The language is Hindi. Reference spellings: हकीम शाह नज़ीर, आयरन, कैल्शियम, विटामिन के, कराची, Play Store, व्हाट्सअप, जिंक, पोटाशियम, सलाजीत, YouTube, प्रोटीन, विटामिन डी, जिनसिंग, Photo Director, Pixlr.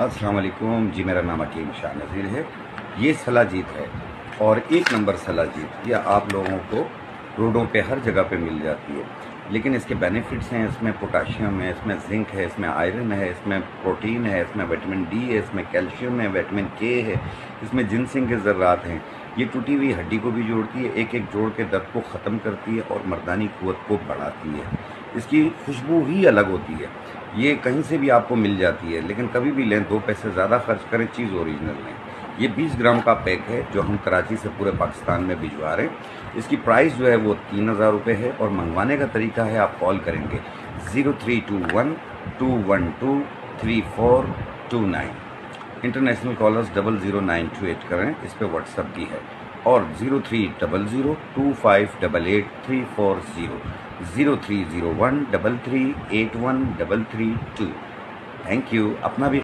अस्सलाम वालेकुम जी, मेरा नाम हकीम शाह नज़ीर है। ये सलाजीत है और एक नंबर सलाजीत ये आप लोगों को रोडों पे हर जगह पे मिल जाती है, लेकिन इसके बेनिफिट्स हैं। इसमें पोटाशियम है, इसमें जिंक है, इसमें आयरन है, इसमें प्रोटीन है, इसमें विटामिन डी है, इसमें कैल्शियम है, विटामिन के है, इसमें जिनसिंग के ज़रात हैं। ये टूटी हुई हड्डी को भी जोड़ती है, एक एक जोड़ के दर्द को ख़त्म करती है और मर्दानी क़ुव्वत को बढ़ाती है। इसकी खुशबू ही अलग होती है, ये कहीं से भी आपको मिल जाती है, लेकिन कभी भी लें, 2 पैसे ज़्यादा खर्च करें, चीज़ ओरिजिनल लें। ये 20 ग्राम का पैक है जो हम कराची से पूरे पाकिस्तान में भिजवा रहे हैं। इसकी प्राइस जो है वो 3000 रुपये है और मंगवाने का तरीका है, आप कॉल करेंगे 0321 212 3429। इंटरनेशनल कॉलर्स 00928 करें, इस पर व्हाट्सअप भी है, और 03002588 340 0301 3381332। Thank you. अपना भी